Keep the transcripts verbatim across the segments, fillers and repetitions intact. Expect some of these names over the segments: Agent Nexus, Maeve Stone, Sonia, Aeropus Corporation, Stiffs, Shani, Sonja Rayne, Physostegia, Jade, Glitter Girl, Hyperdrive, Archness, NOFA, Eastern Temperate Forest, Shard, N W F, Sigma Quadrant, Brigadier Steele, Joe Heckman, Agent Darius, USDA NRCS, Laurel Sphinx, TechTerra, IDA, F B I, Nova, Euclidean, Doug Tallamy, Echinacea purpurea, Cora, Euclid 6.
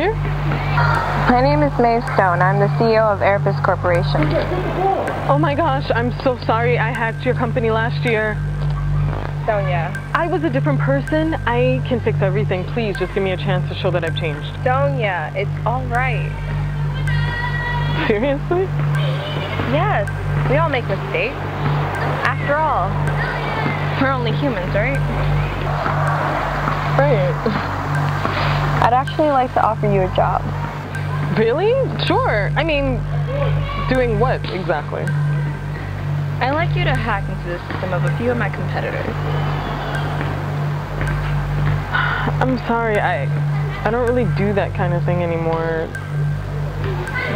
you? My name is Maeve Stone. I'm the C E O of Aeropus Corporation. Oh my gosh, I'm so sorry I hacked your company last year. Sonia. I was a different person. I can fix everything. Please, just give me a chance to show that I've changed. Sonia, it's alright. Seriously? Yes, we all make mistakes. After all, we're only humans, right? Right. I'd actually like to offer you a job. Really? Sure. I mean, doing what exactly? I'd like you to hack into the system of a few of my competitors. I'm sorry, I I don't really do that kind of thing anymore.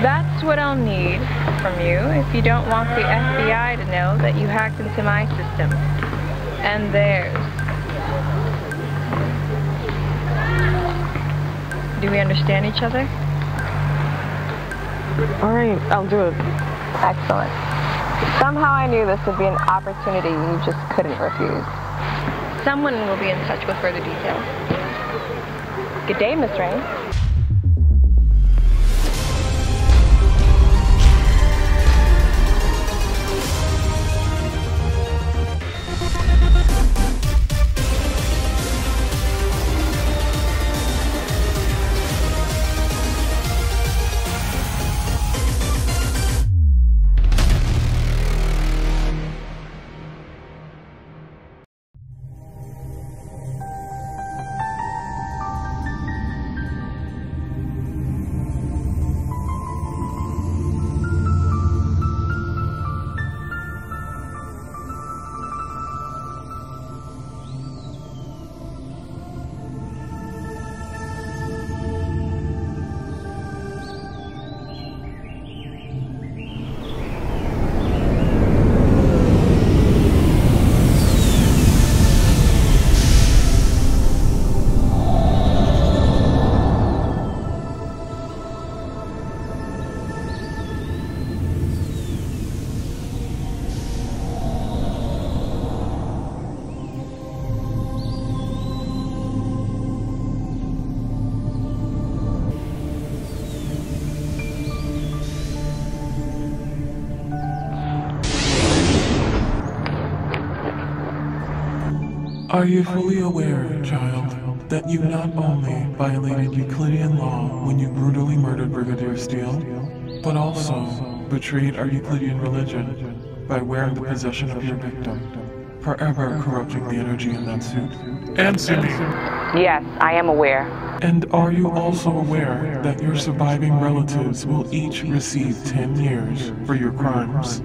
That's what I'll need from you if you don't want the F B I to know that you hacked into my system. And theirs. Do we understand each other? All right, I'll do it. Excellent. Somehow I knew this would be an opportunity you just couldn't refuse. Someone will be in touch with further details. Good day, Miss Rayne. Are you fully aware, child, that you not only violated Euclidean law when you brutally murdered Brigadier Steele, but also betrayed our Euclidean religion by wearing the possession of your victim, forever corrupting the energy in that suit? Answer me! Yes, I am aware. And are you also aware that your surviving relatives will each receive ten years for your crimes?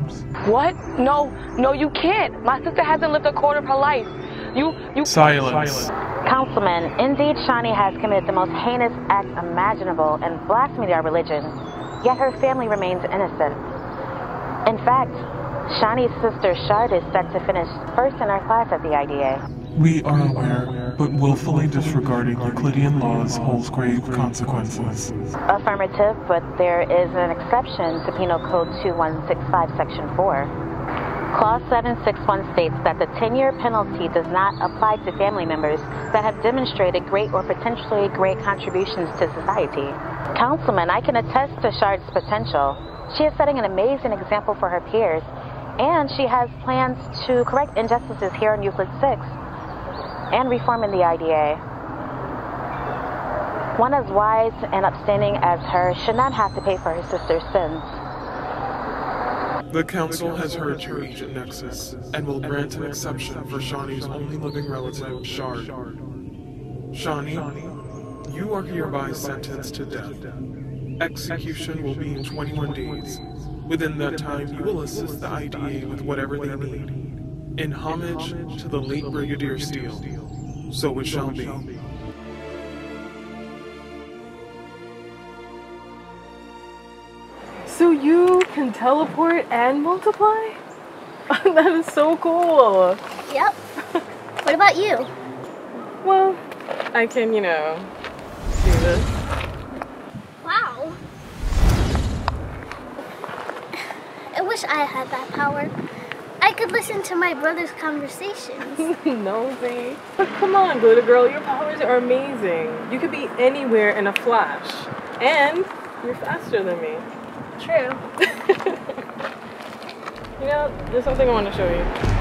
What? No, no, you can't! My sister hasn't lived a quarter of her life! You, you... Silence. Councilman, indeed Shani has committed the most heinous act imaginable and blasphemed our religion, yet her family remains innocent. In fact, Shani's sister Shard is set to finish first in our class at the I D A. We are aware, but willfully disregarding Euclidean laws holds grave consequences. Affirmative, but there is an exception to Penal Code twenty-one sixty-five, Section four. Clause seven six one states that the ten-year penalty does not apply to family members that have demonstrated great or potentially great contributions to society. Councilman, I can attest to Shard's potential. She is setting an amazing example for her peers, and she has plans to correct injustices here in Euclid six and reform in the I D A. One as wise and upstanding as her should not have to pay for her sister's sins. The Council has heard your Agent Nexus, and will grant an exception for Shani's only living relative, Shard. Shani, you are hereby sentenced to death. Execution will be in twenty-one days. Within that time, you will assist the I D A with whatever they need, in homage to the late Brigadier Steele. So it shall be. So you can teleport and multiply? That is so cool. Yep. What about you? Well, I can, you know, do this. Wow. I wish I had that power. I could listen to my brother's conversations. No, babe. But come on, Glitter Girl, your powers are amazing. You could be anywhere in a flash. And you're faster than me. True. You know, there's something I want to show you.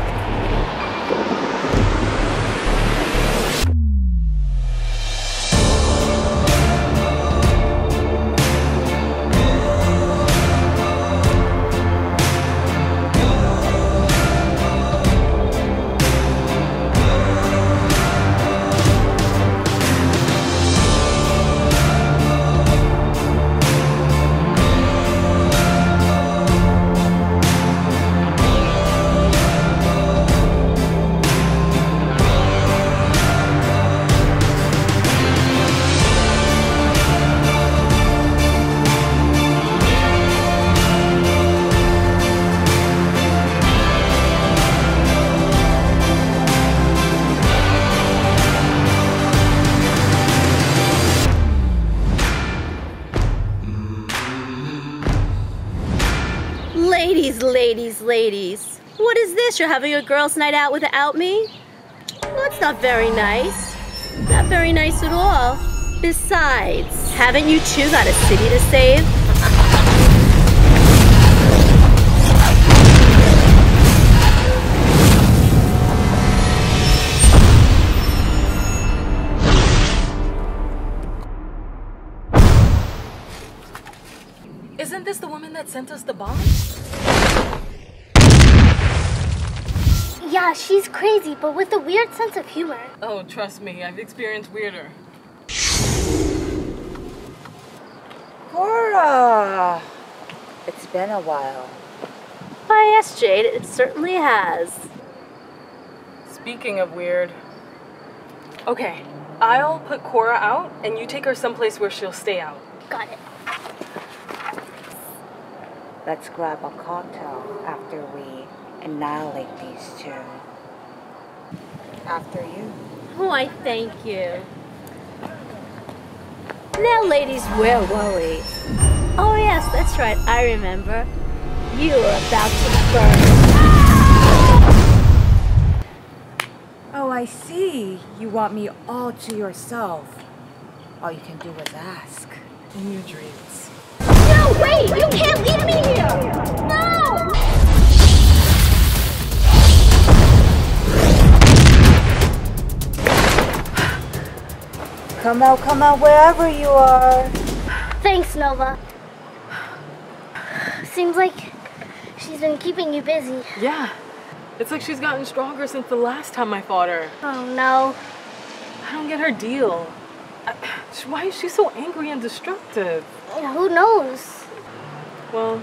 Ladies, ladies, what is this? You're having a girls' night out without me? Well, that's not very nice. Not very nice at all. Besides, haven't you two got a city to save? Isn't this the woman that sent us the bomb? Yeah, she's crazy, but with a weird sense of humor. Oh, trust me, I've experienced weirder. Cora! It's been a while. Why, yes, Jade, it certainly has. Speaking of weird... Okay, I'll put Cora out, and you take her someplace where she'll stay out. Got it. Let's grab a cocktail after we annihilate these two. After you. Oh, I thank you. Now, ladies, where were we? Oh, yes, that's right. I remember. You were about to burn. Oh, I see. You want me all to yourself. All you can do is ask. In your dreams. No, wait! You can't leave me here! No! Come out, come out, wherever you are. Thanks, Nova. Seems like she's been keeping you busy. Yeah. It's like she's gotten stronger since the last time I fought her. Oh, no. I don't get her deal. Why is she so angry and destructive? Who knows? Well,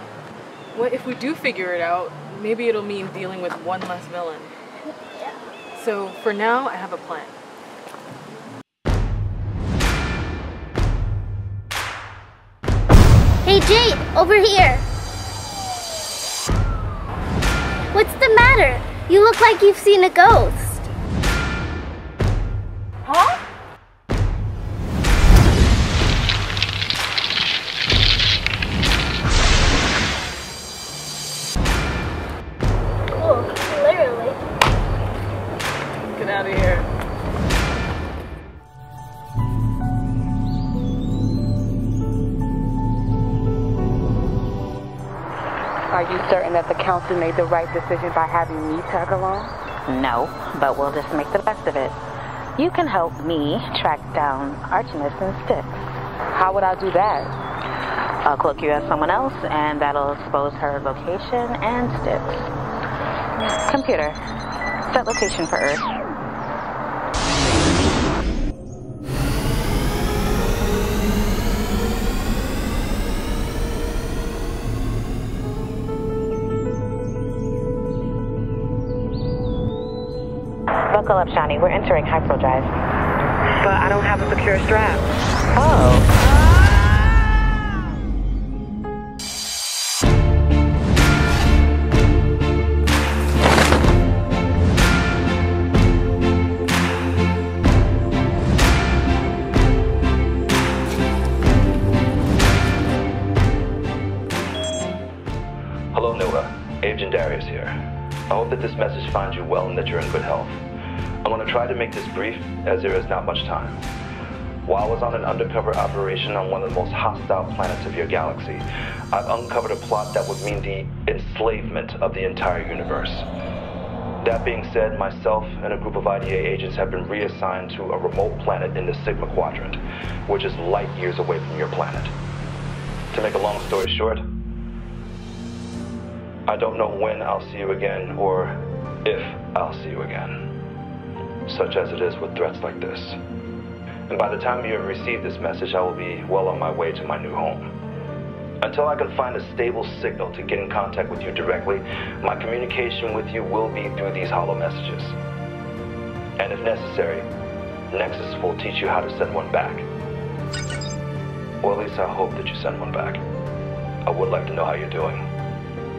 what if we do figure it out? Maybe it'll mean dealing with one less villain. Yeah. So, for now, I have a plan. Hey Jade, over here! What's the matter? You look like you've seen a ghost. Huh? Cool, literally. Get out of here. Are you certain that the council made the right decision by having me tag along? No, but we'll just make the best of it. You can help me track down Archness and Stiffs. How would I do that? I'll cloak you as someone else, and that'll expose her location and Stiffs. Computer, set location for Earth. Buckle up, Shani. We're entering hyperdrive. But I don't have a secure strap. Oh. Hello, Nova. Agent Darius here. I hope that this message finds you well and that you're in good health. I'm going to try to make this brief as there is not much time. While I was on an undercover operation on one of the most hostile planets of your galaxy, I've uncovered a plot that would mean the enslavement of the entire universe. That being said, myself and a group of I D A agents have been reassigned to a remote planet in the Sigma Quadrant, which is light years away from your planet. To make a long story short, I don't know when I'll see you again, or if I'll see you again, such as it is with threats like this. And by the time you have received this message, I will be well on my way to my new home. Until I can find a stable signal to get in contact with you directly, my communication with you will be through these hollow messages. And if necessary, Nexus will teach you how to send one back. Or at least I hope that you send one back. I would like to know how you're doing.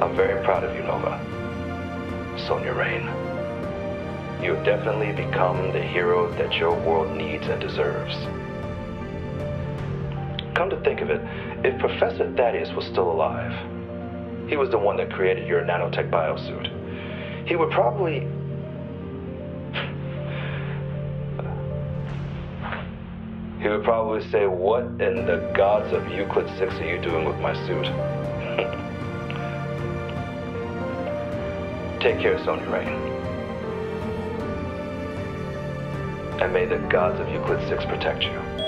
I'm very proud of you, Nova. Sonja Rayne. You have definitely become the hero that your world needs and deserves. Come to think of it, if Professor Darius was still alive, he was the one that created your nanotech biosuit. He would probably... he would probably say, "What in the gods of Euclid six are you doing with my suit?" Take care, Sonja Rayne. And may the gods of Euclid six protect you.